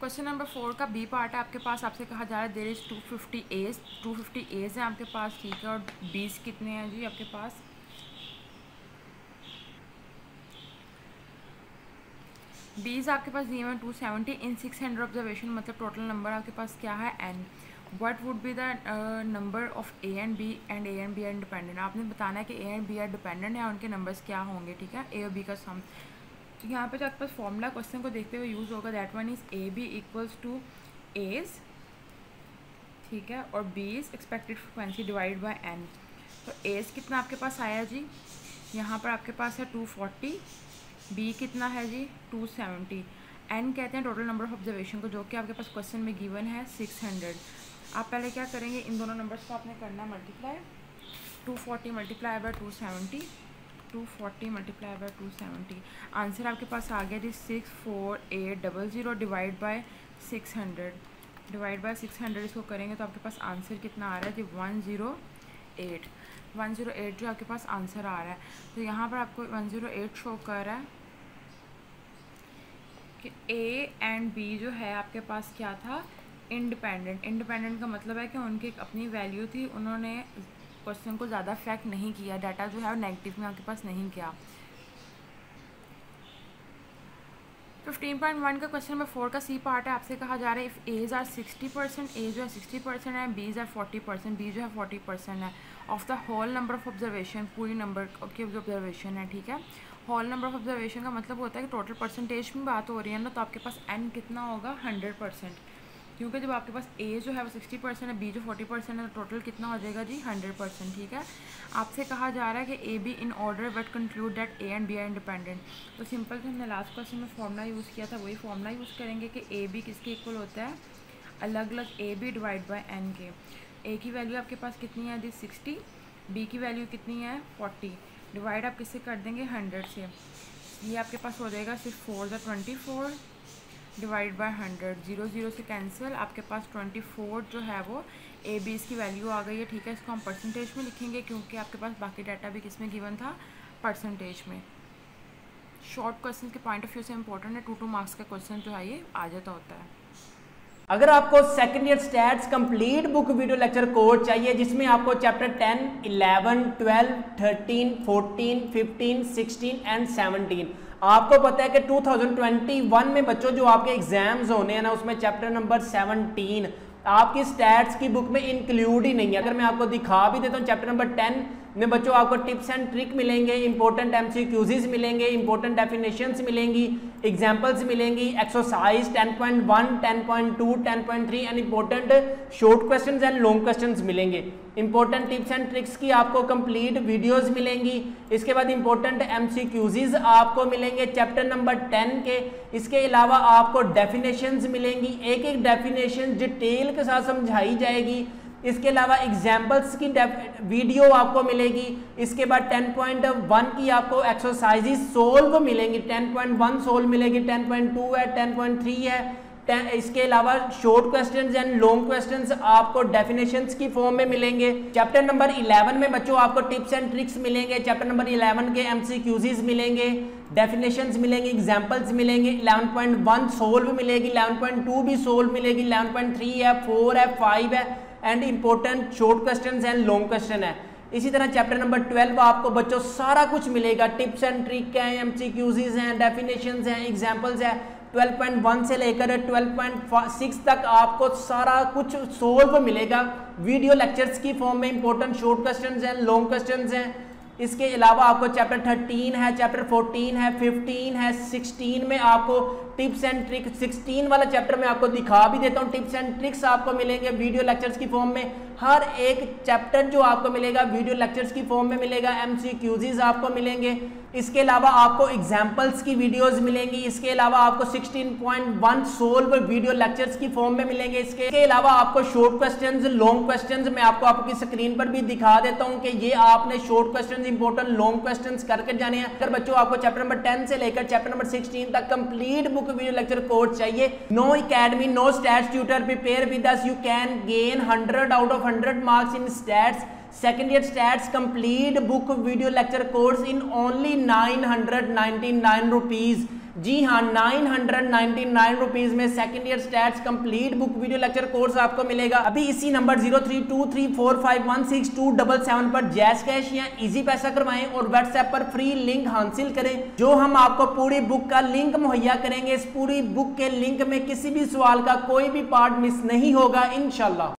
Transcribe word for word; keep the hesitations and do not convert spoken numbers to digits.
Question number four का B part है आपके पास, आपसे कहा जा रहा है there is two fifty A's two fifty A's है आपके पास, ठीक है। और बीस कितने हैं जी आपके पास, बीस आपके पास दिए हुए two seventy in six hundred observation, मतलब टोटल नंबर आपके पास क्या है N. What would be the number of A and B and A and B are dependent, आपने बताना है कि A and B are dependent है, उनके नंबर्स क्या होंगे, ठीक है। ए और बी का सम, तो यहाँ पे जो आपके पास फॉर्मूला क्वेश्चन को देखते हुए यूज़ होगा, that one is A B equals to A's, ठीक है, और B is expected frequency divide by N. तो एज कितना आपके पास आया जी, यहाँ पर आपके पास है टू फोर्टी, बी कितना है जी टू सेवेंटी, एन कहते हैं टोटल नंबर ऑफ ऑब्जर्वेशन को, जो कि आपके पास क्वेश्चन में गिवन है सिक्स हंड्रेड। आप पहले क्या करेंगे, इन दोनों नंबर्स को आपने करना multiply, two forty multiply by two seventy, two forty multiply by two seventy, answer आपके पास आ गया जी six four eight double zero divide by six hundred, divide by six hundred. इसको करेंगे तो आपके पास आंसर कितना आ रहा है जी one zero eight, one zero eight जो आपके पास आंसर आ रहा है। तो यहाँ पर आपको वन ज़ीरो एट शो कर रहा है कि ए एंड बी जो है आपके पास क्या था, इंडिपेंडेंट। इंडिपेंडेंट का मतलब है कि उनकी अपनी वैल्यू थी, उन्होंने क्वेश्चन को ज़्यादा अफेक्ट नहीं किया, डाटा जो है नेगेटिव में आपके पास नहीं किया। फिफ्टीन पॉइंट वन का क्वेश्चन नंबर फोर का सी पार्ट है, आपसे कहा जा रहा है if A's are sixty percent, A जो है सिक्सटी परसेंट है, bees are forty percent, B जो है फोर्टी परसेंट है, of the whole number of observation, पूरी नंबर की जो ऑब्जर्वेशन है, ठीक है। होल नंबर ऑफ ऑब्जर्वेशन का मतलब होता है कि टोटल परसेंटेज में बात हो रही है ना, तो आपके पास एन कितना होगा हंड्रेड परसेंट, क्योंकि जब आपके पास ए जो है वो सिक्सटी परसेंट है, बी जो फोर्टी परसेंट है, तो टोटल कितना हो जाएगा जी हंड्रेड परसेंट, ठीक है। आपसे कहा जा रहा है कि A B in order but conclude that A and B are independent. तो सिंपल जो हमने लास्ट क्वेश्चन में फॉर्मूला यूज़ किया था वही फॉर्मूला यूज़ करेंगे कि ए बी किसके इक्वल होता है, अलग अलग A B divide by N के। ए की वैल्यू आपके पास कितनी है जी सिक्सटी, बी की वैल्यू कितनी है फोर्टी, डिवाइड आप किससे कर देंगे हंड्रेड से, ये आपके पास हो जाएगा सिर्फ four the twenty four divide by hundred, zero zero से कैंसिल, आपके पास ट्वेंटी फोर जो है वो ए बी इसकी वैल्यू आ गई है, ठीक है। इसको हम परसेंटेज में लिखेंगे क्योंकि आपके पास बाकी डाटा भी किस में गिवन था, परसेंटेज में। शॉर्ट क्वेश्चन के पॉइंट ऑफ व्यू से इंपॉर्टेंट है, टू टू मार्क्स का क्वेश्चन जो है ये आ जाता होता है। अगर आपको second year stats complete book video lecture course चाहिए, जिसमें आपको chapter ten, eleven, twelve, thirteen, fourteen, fifteen, sixteen and seventeen, आपको पता है कि टू थाउजेंड ट्वेंटी वन में बच्चों जो आपके एग्जाम्स होने हैं ना, उसमें चैप्टर नंबर सेवनटीन आपकी स्टैट्स की बुक में इंक्लूड ही नहीं है। अगर मैं आपको दिखा भी देता हूँ, चैप्टर नंबर टेन में बच्चों आपको टिप्स एंड ट्रिक मिलेंगे, इंपॉर्टेंट एमसीक्यूज़ मिलेंगे, इंपॉर्टेंट डेफिनेशंस मिलेंगी, एग्जांपल्स मिलेंगी, exercise ten point one, ten point two, ten point three and important short questions and long questions मिलेंगे, इंपॉर्टेंट टिप्स एंड ट्रिक्स की आपको कंप्लीट वीडियोस मिलेंगी, इसके बाद इंपॉर्टेंट एमसीक्यूज़ आपको मिलेंगे चैप्टर नंबर टेन के, इसके अलावा आपको डेफिनेशंस मिलेंगी, एक एक डेफिनेशन डिटेल के साथ समझाई जाएगी, इसके अलावा एग्जाम्पल्स की वीडियो आपको मिलेगी, इसके बाद टेन पॉइंट वन की आपको एक्सरसाइजेस सोल्व मिलेंगी, टेन पॉइंट वन सोल्व मिलेगी, टेन पॉइंट टू है, टेन पॉइंट थ्री है, टेन, इसके अलावा short questions and long questions आपको डेफिनेशंस की फॉर्म में मिलेंगे। चैप्टर नंबर इलेवन में बच्चों आपको टिप्स एंड ट्रिक्स मिलेंगे, चैप्टर नंबर इलेवन के एमसीक्यूज़ मिलेंगे, डेफिनेशंस मिलेंगे, एग्जांपल्स मिलेंगे, इलेवन पॉइंट वन सोल्व मिलेगी, इलेवन पॉइंट टू भी सोल्व मिलेगी, इलेवन पॉइंट थ्री है, फोर है, फाइव है and important short questions and long question है। इसी तरह चैप्टर नंबर ट्वेल्व आपको बच्चों सारा कुछ मिलेगा, टिप्स एंड ट्रिक हैं, एमसीक्यूज़ हैं, डेफिनेशंस हैं, एग्जांपल्स हैं, ट्वेल्व पॉइंट वन से लेकर ट्वेल्व पॉइंट सिक्स तक आपको सारा कुछ सोल्व मिलेगा, वीडियो लेक्चर्स की फॉर्म में इंपॉर्टेंट शॉर्ट क्वेश्चंस हैं, लॉन्ग क्वेश्चंस हैं। इसके अलावा आपको चैप्टर थर्टीन है, चैप्टर फोर्टीन है, फिफ्टीन है, सिक्सटीन में आपको टिप्स एंड ट्रिक्स, सिक्सटीन वाला चैप्टर में आपको दिखा भी देता हूँ, टिप्स एंड ट्रिक्स आपको मिलेंगे वीडियो लेक्चर्स की फॉर्म में, हर एक चैप्टर जो आपको मिलेगा वीडियो लेक्चर्स की फॉर्म में मिलेगा, एमसीक्यूज़ आपको मिलेंगे, इसके अलावा आपको एग्जाम्पल्स की वीडियोस मिलेंगी, इसके अलावा आपको sixteen point one solve video lectures की फॉर्म में मिलेंगे, इसके अलावा आपको शॉर्ट क्वेश्चंस, लॉन्ग क्वेश्चंस मैं आपको आपकी स्क्रीन पर भी दिखा देता हूँ कि ये आपने short questions, important long questions करके जाने हैं। अगर बच्चों आपको चैप्टर नंबर टेन से लेकर चैप्टर नंबर सिक्सटीन तक complete book video lecture course चाहिए, no academy, no stats tutor, prepare with us, you can gain hundred out of hundred marks in stats second year stats complete book video lecture course in only nine hundred ninety nine rupees. जी हाँ nine hundred ninety nine rupees में second year stats complete book video lecture course आपको मिलेगा। अभी इसी number zero three to three four five one six two double seven पर जैस cash या इजी पैसा करवाएं और व्हाट्सएप पर फ्री लिंक हासिल करें, जो हम आपको पूरी बुक का लिंक मुहैया करेंगे। इस पूरी बुक के लिंक में किसी भी सवाल का कोई भी पार्ट मिस नहीं होगा इंशाल्लाह।